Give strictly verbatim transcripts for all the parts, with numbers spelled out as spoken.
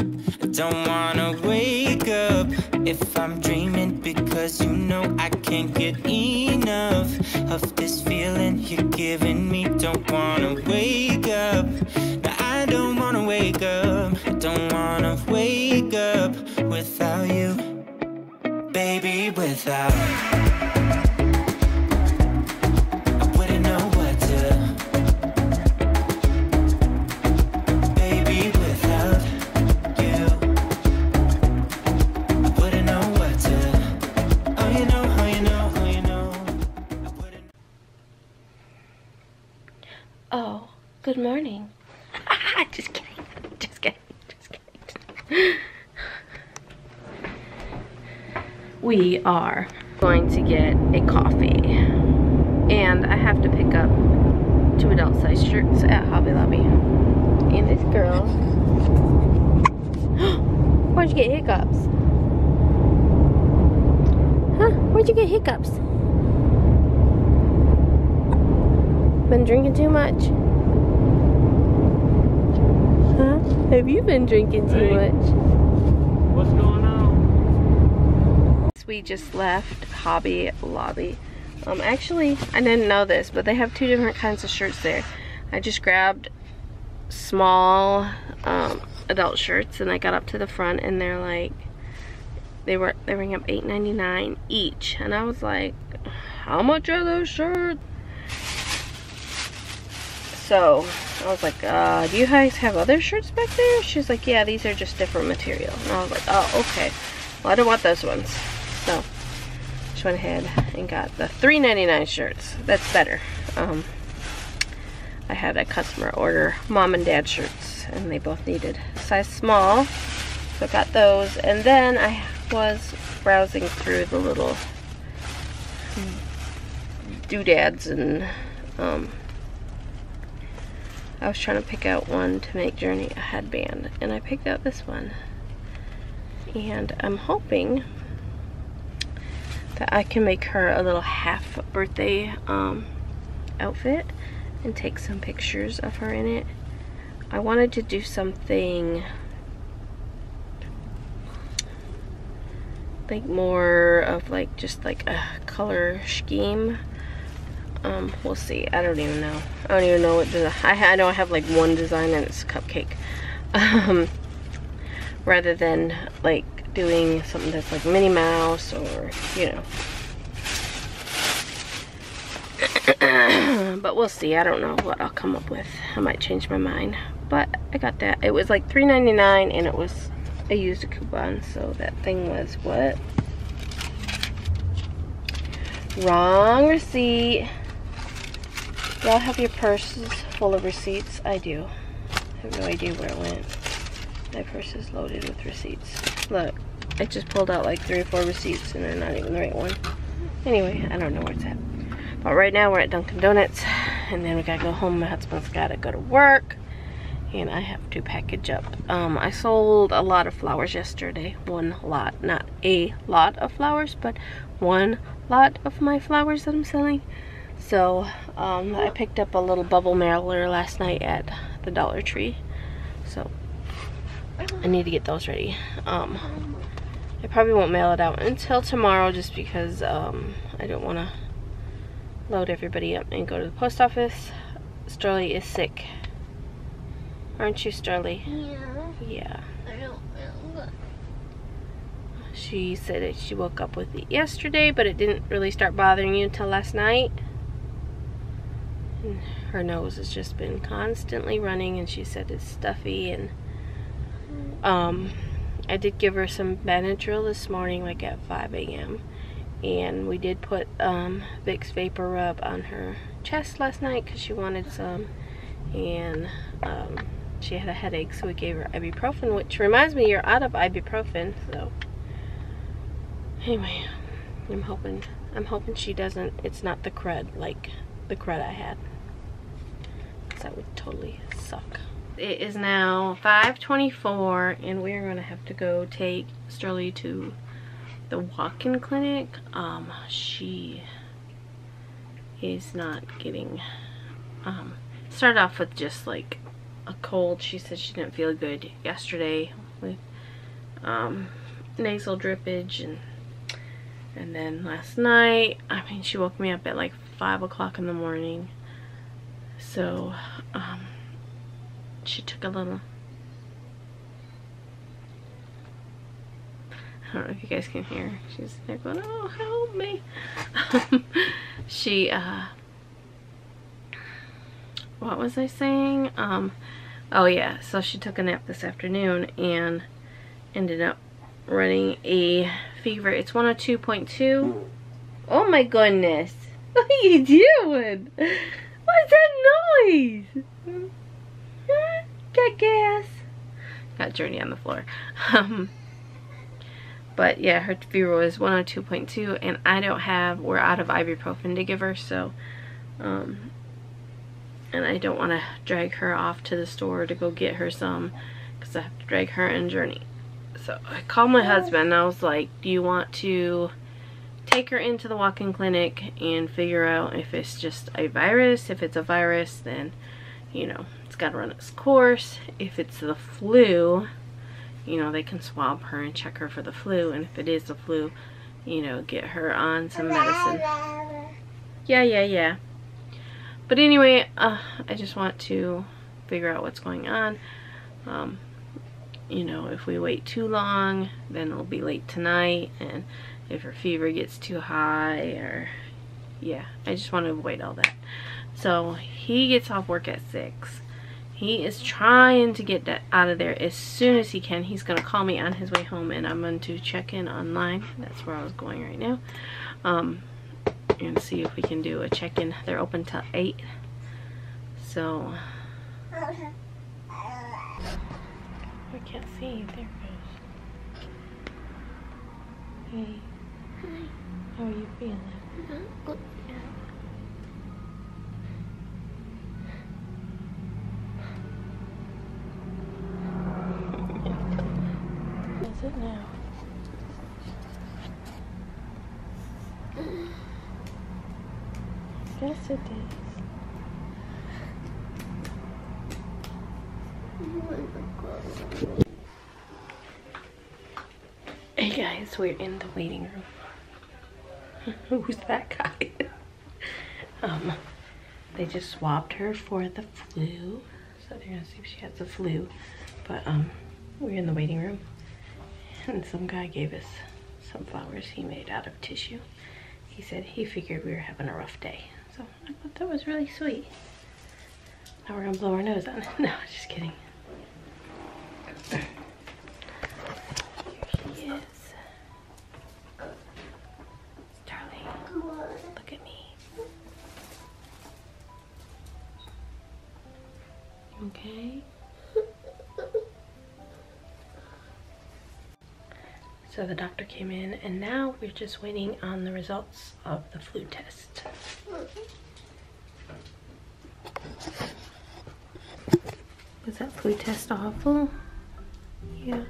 I don't wanna wake up if I'm dreaming, because you know I can't get enough of this feeling you're giving me. Don't wanna wake up, no, I don't wanna wake up. I don't wanna wake up without you, baby, without you. Good morning. Just kidding. Just kidding. Just kidding. We are going to get a coffee. And I have to pick up two adult size shirts at Hobby Lobby. And this girl. Where'd you get hiccups? Huh? Where'd you get hiccups? Been drinking too much? Huh? Have you been drinking too hey. much? What's going on? We just left Hobby Lobby. Um, actually, I didn't know this, but they have two different kinds of shirts there. I just grabbed small um, adult shirts, and I got up to the front, and they're like, they were they rang up eight ninety-nine each, and I was like, how much are those shirts? So I was like, uh, do you guys have other shirts back there? She's like, yeah, these are just different material. And I was like, oh, okay. Well, I don't want those ones. So just went ahead and got the three ninety-nine shirts. That's better. Um, I had a customer order mom and dad shirts, and they both needed a size small. So I got those. And then I was browsing through the little doodads, and um, I was trying to pick out one to make Journey a headband, and I picked out this one, and I'm hoping that I can make her a little half birthday um, outfit and take some pictures of her in it. I wanted to do something like more of like just like a color scheme. Um, we'll see. I don't even know. I don't even know what design. I, I know I have like one design, and it's cupcake. Um, rather than like doing something that's like Minnie Mouse or, you know. But we'll see. I don't know what I'll come up with. I might change my mind. But I got that. It was like three ninety-nine, and it was, I used a coupon. So that thing was what? Wrong receipt. Y'all have your purses full of receipts? I do. I have no idea where it went. My purse is loaded with receipts. Look, I just pulled out like three or four receipts, and they're not even the right one. Anyway, I don't know where it's at. But right now we're at Dunkin' Donuts, and then we gotta go home. My husband's gotta go to work, and I have to package up. Um, I sold a lot of flowers yesterday. One lot. Not a lot of flowers, but one lot of my flowers that I'm selling. So um, I picked up a little bubble mailer last night at the Dollar Tree, so I need to get those ready. Um, I probably won't mail it out until tomorrow, just because um, I don't want to load everybody up and go to the post office. Sterling is sick, aren't you, Sterling? Yeah. Yeah. I don't know. She said that she woke up with it yesterday, but it didn't really start bothering you until last night. And her nose has just been constantly running, and she said it's stuffy. And um, I did give her some Benadryl this morning, like at five A M And we did put um, Vicks Vapor Rub on her chest last night because she wanted some. And um, she had a headache, so we gave her ibuprofen, which reminds me, you're out of ibuprofen, so... Anyway, I'm hoping, I'm hoping she doesn't, it's not the crud, like the crud I had. That would totally suck. It is now five twenty-four, and we're going to have to go take Sterling to the walk-in clinic. Um, she is not getting, um, started off with just like a cold. She said she didn't feel good yesterday with um, nasal drippage. And and then last night, I mean, she woke me up at like five o'clock in the morning. So um, she took a little... I don't know if you guys can hear. She's there going, oh, help me. Um, she, uh, what was I saying? Um, oh yeah, so she took a nap this afternoon and ended up running a fever. It's one oh two point two. Oh my goodness. What are you doing? What's that noise? Huh? Got gas. Got Journey on the floor. Um... But yeah, her fever was one oh two point two, and I don't have, we're out of ibuprofen to give her, so, um, and I don't want to drag her off to the store to go get her some, because I have to drag her and Journey. So I called my husband, and I was like, do you want to take her into the walk-in clinic and figure out if it's just a virus? If it's a virus, then, you know, it's got to run its course. If it's the flu, you know, they can swab her and check her for the flu, and if it is the flu, you know, get her on some medicine. Yeah, yeah, yeah. But anyway, uh, I just want to figure out what's going on. Um, you know, if we wait too long, then it'll be late tonight, and if her fever gets too high, or, yeah, I just want to avoid all that. So he gets off work at six. He is trying to get that out of there as soon as he can. He's going to call me on his way home, and I'm going to check in online. That's where I was going right now. Um, and see if we can do a check-in. They're open till eight. So. I can't see. There it goes. Hey. Hi. How are you feeling? Mm-hmm. Good. It now. Yes, it is. Hey guys, we're in the waiting room. Who's that guy? um, they just swabbed her for the flu, so they're gonna see if she has the flu. But um, we're in the waiting room. And some guy gave us some flowers he made out of tissue. He said he figured we were having a rough day. So I thought that was really sweet. Now we're gonna blow our nose on it. No, just kidding. Here she is. Sterling, look at me. You okay? So the doctor came in, and now we're just waiting on the results of the flu test. Was that flu test awful? Yeah.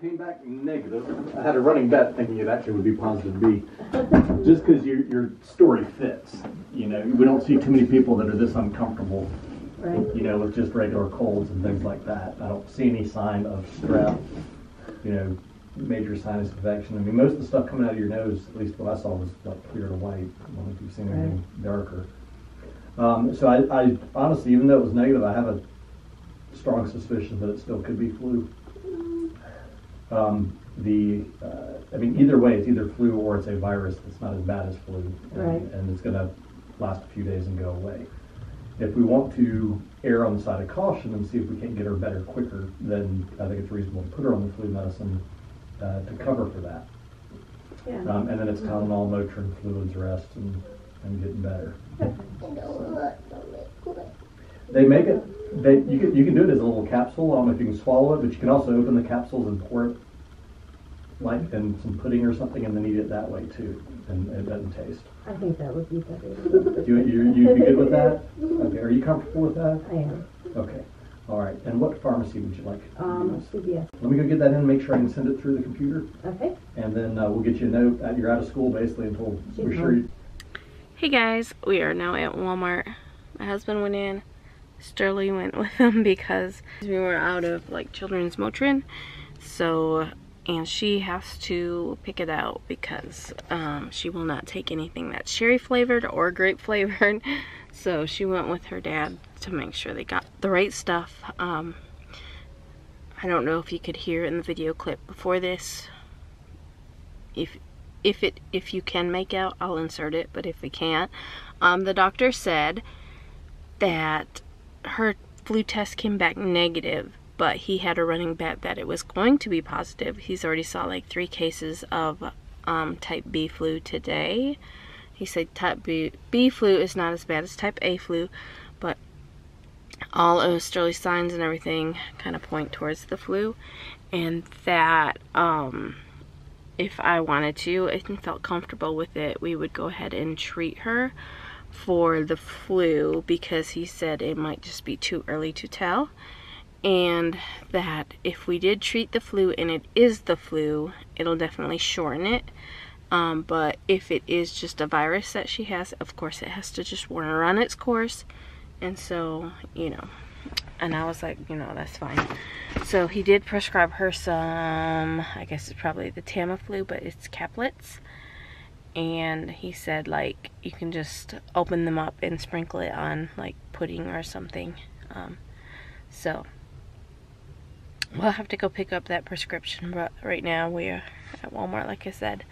Came back negative. I had a running bet thinking it actually would be positive B. Just because your your story fits, you know, we don't see too many people that are this uncomfortable, right? You know, with just regular colds and things like that. I don't see any sign of strep, you know, major sinus infection. I mean, most of the stuff coming out of your nose, at least what I saw, was like clear to white. I don't know if you've seen anything darker. Um, so I, I honestly, even though it was negative, I have a strong suspicion that it still could be flu. Um, the, uh, I mean, either way, it's either flu or it's a virus that's not as bad as flu, and, right. and it's going to last a few days and go away. If we want to err on the side of caution and see if we can't get her better quicker, then I think it's reasonable to put her on the flu medicine uh, to cover for that. Yeah. Um, and then it's Tylenol, Motrin, fluids, rest, and, and getting better. So. They make it They, you can you can do it as a little capsule. I don't know if you can swallow it, but you can also open the capsules and pour it, like in some pudding or something, and then eat it that way too. And it doesn't taste. I think that would be better. you you you'd be good with that? Okay. Are you comfortable with that? I am. Okay. All right. And what pharmacy would you like? Um, C V S. Let me go get that in. Make sure I can send it through the computer. Okay. And then uh, we'll get you a note. You're out of school basically until we're sure. You... Hey guys, we are now at Walmart. My husband went in. Sterling went with him because we were out of like children's Motrin, so and she has to pick it out because um, she will not take anything that's cherry flavored or grape flavored. So she went with her dad to make sure they got the right stuff. Um, I don't know if you could hear in the video clip before this. If if it if you can make out, I'll insert it. But if we can't, um, the doctor said that her flu test came back negative, but he had a running bet that it was going to be positive. He's already saw like three cases of um, type B flu today. He said type B, B flu is not as bad as type A flu, but all of Sterling's signs and everything kind of point towards the flu, and that um, if I wanted to and felt comfortable with it, we would go ahead and treat her for the flu, because he said it might just be too early to tell, and that if we did treat the flu and it is the flu, it'll definitely shorten it, um, but if it is just a virus that she has, of course it has to just run its course. And so, you know, and I was like, you know, that's fine. So he did prescribe her some, I guess it's probably the Tamiflu, but it's caplets. And he said, like, you can just open them up and sprinkle it on, like, pudding or something. Um, so, we'll have to go pick up that prescription. But right now, we are at Walmart, like I said,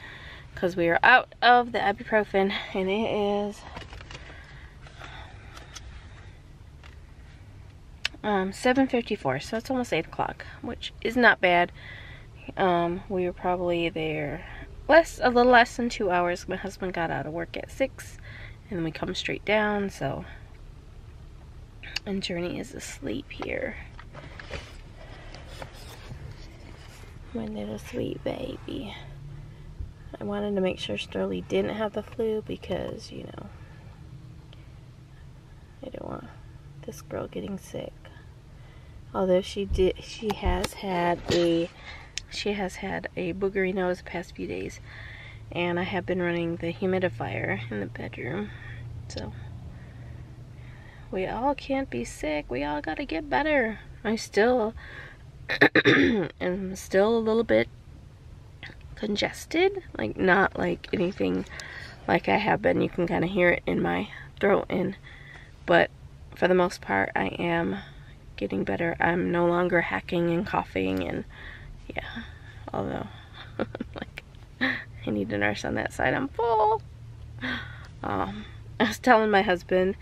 because we are out of the ibuprofen. And it is um, seven fifty-four, so it's almost eight o'clock, which is not bad. Um, we were probably there... Less, a little less than two hours. My husband got out of work at six, and then we come straight down. So, and Journey is asleep here. My little sweet baby. I wanted to make sure Sterling didn't have the flu because, you know, I don't want this girl getting sick. Although she did, she has had a. She has had a boogery nose the past few days, and I have been running the humidifier in the bedroom. So we all can't be sick. We all gotta get better. I still am still a little bit congested, like not like anything like I have been. You can kind of hear it in my throat, and but for the most part, I am getting better. I'm no longer hacking and coughing and. Yeah, although, like, I need a nurse on that side. I'm full. Um, I was telling my husband,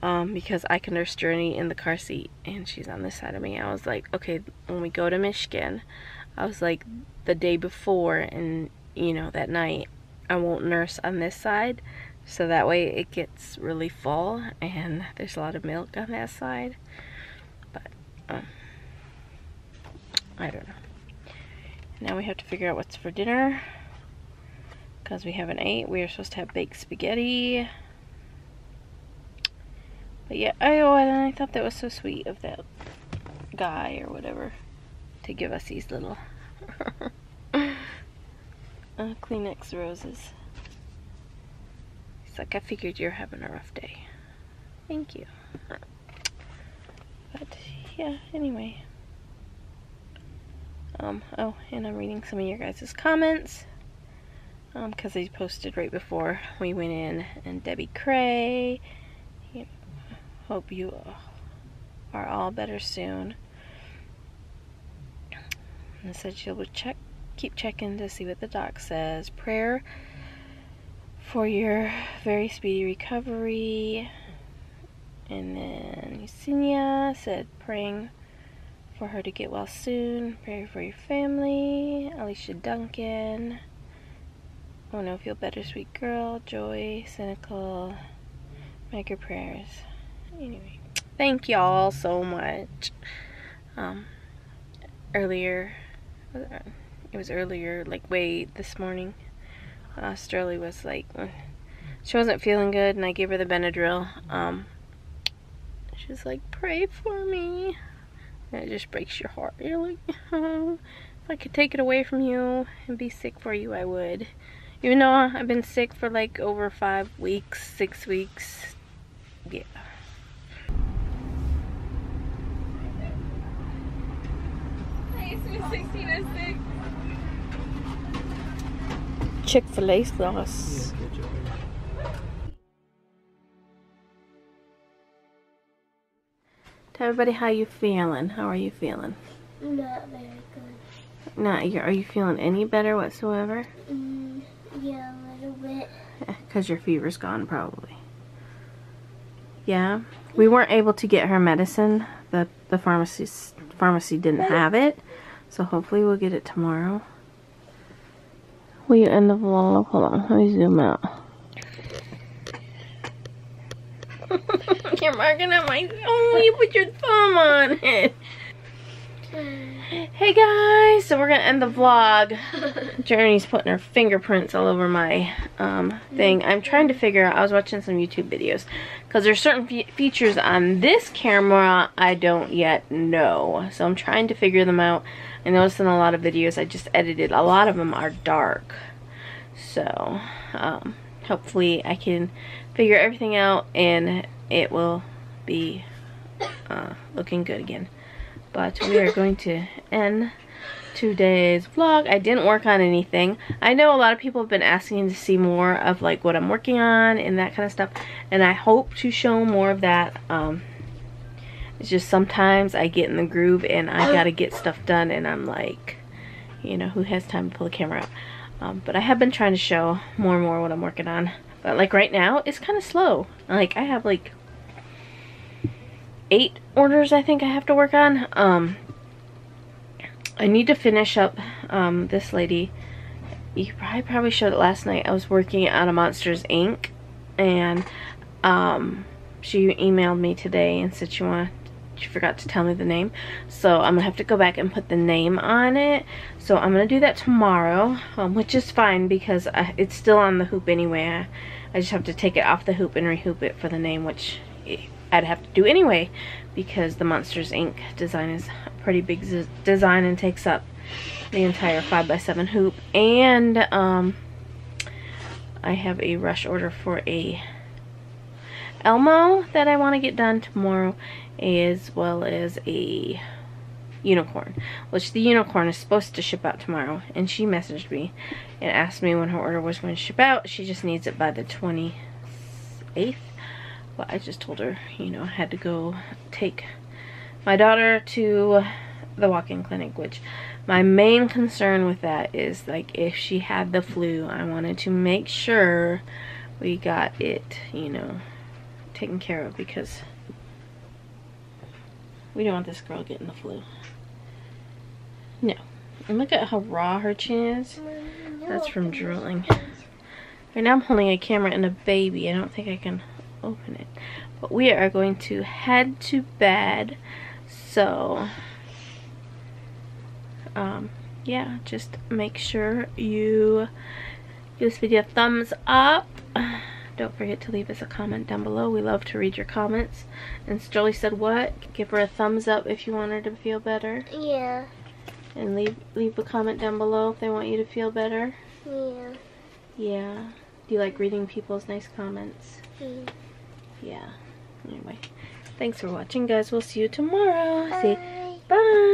um, because I can nurse Journey in the car seat, and she's on this side of me. I was like, okay, when we go to Michigan, I was like, the day before and, you know, that night, I won't nurse on this side, so that way it gets really full, and there's a lot of milk on that side. But, um, I don't know. Now we have to figure out what's for dinner, because we haven't ate. We are supposed to have baked spaghetti. But yeah, I, oh, and I thought that was so sweet of that guy or whatever to give us these little uh, Kleenex roses. It's like, I figured you're having a rough day. Thank you. But yeah, anyway. Um, oh, and I'm reading some of your guys' comments, um, because they posted right before we went in, and Debbie Cray, you know, hope you are all better soon, and said she'll check, keep checking to see what the doc says, prayer for your very speedy recovery, and then Yesenia said praying for her to get well soon. Pray for your family. Alicia Duncan. Oh no, feel better, sweet girl. Joy, cynical. Make your prayers. Anyway, thank y'all so much. Um, earlier, it was earlier, like way this morning, uh, Sterling was like, she wasn't feeling good and I gave her the Benadryl. Um, she was like, pray for me. And it just breaks your heart. You're like, oh, if I could take it away from you and be sick for you, I would. Even though I've been sick for like over five weeks, six weeks. Yeah. Chick-fil-A sauce. Tell everybody how you feeling. How are you feeling? Not very good. Not you. Are you feeling any better whatsoever? Mm, yeah, a little bit. Because your fever's gone, probably. Yeah. We weren't able to get her medicine. The the pharmacy pharmacy didn't have it. So hopefully we'll get it tomorrow. Will you end the vlog? Hold on, let me zoom out. You're marking up my phone. Oh, you put your thumb on it. Hey guys, so we're gonna end the vlog. Journey's putting her fingerprints all over my um, thing. I'm trying to figure out, I was watching some YouTube videos, because there's certain fe features on this camera I don't yet know. So I'm trying to figure them out. I noticed in a lot of videos I just edited, a lot of them are dark. So um, hopefully I can figure everything out and it will be uh, looking good again. But we are going to end today's vlog. I didn't work on anything. I know a lot of people have been asking to see more of like what I'm working on and that kind of stuff. And I hope to show more of that. Um, it's just sometimes I get in the groove and I gotta get stuff done. And I'm like, you know, who has time to pull the camera out? Um, but I have been trying to show more and more what I'm working on. But like right now, it's kind of slow. Like I have like eight orders I think I have to work on. Um, I need to finish up um, this lady. You probably probably showed it last night. I was working out of Monsters Incorporated. And um, she emailed me today and said she wanted, she forgot to tell me the name. So I'm going to have to go back and put the name on it. So I'm going to do that tomorrow. Um, which is fine because I, it's still on the hoop anyway. I, I just have to take it off the hoop and rehoop it for the name. Which... It, I'd have to do anyway because the Monsters Incorporated design is a pretty big design and takes up the entire five by seven hoop. And um, I have a rush order for a Elmo that I want to get done tomorrow, as well as a unicorn, which the unicorn is supposed to ship out tomorrow. And she messaged me and asked me when her order was going to ship out. She just needs it by the twenty-eighth. But I just told her, you know, I had to go take my daughter to the walk-in clinic, which my main concern with that is, like, if she had the flu, I wanted to make sure we got it, you know, taken care of, because we don't want this girl getting the flu. No. And look at how raw her chin is. That's from drooling. Right now I'm holding a camera and a baby. I don't think I can... open it, but we are going to head to bed. So um yeah, just make sure you give this video a thumbs up. Don't forget to leave us a comment down below. We love to read your comments. And Sterling said what? Give her a thumbs up if you want her to feel better. Yeah. And leave leave a comment down below if they want you to feel better. Yeah. Yeah. Do you like reading people's nice comments? Mm. Yeah. Anyway, thanks for watching, guys. We'll see you tomorrow. Bye. See, bye.